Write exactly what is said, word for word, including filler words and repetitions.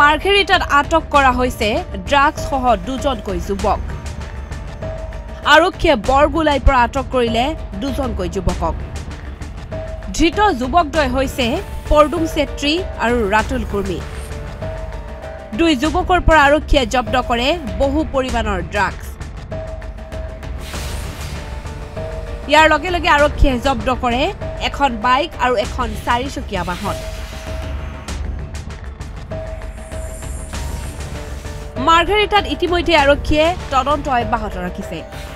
মাৰ্ঘেৰিটাত আটক কৰা হৈছে ড্ৰাগসসহ দুজনকৈ যুৱক। আৰক্ষীয়ে বৰগোলাইৰ পৰা আটক কৰিলে দুজনকৈ যুৱকক। ধৃত যুৱকদ্বয় হৈছে পৰদুম চেত্ৰী আৰু ৰাতুল কুৰ্মী। দুই যুৱকৰ পৰা আৰক্ষীয়ে জব্দ কৰে বহু পৰিমাণৰ ড্ৰাগস। ইয়াৰ লগে লগে আৰক্ষীয়ে জব্দ কৰে এখন বাইক আৰু এখন চাৰিচকীয়া বাহন। মাৰ্ঘেৰিটাত ইতিমধ্যে আৰক্ষীয়ে তদন্ত অব্যাহত ৰাখিছে।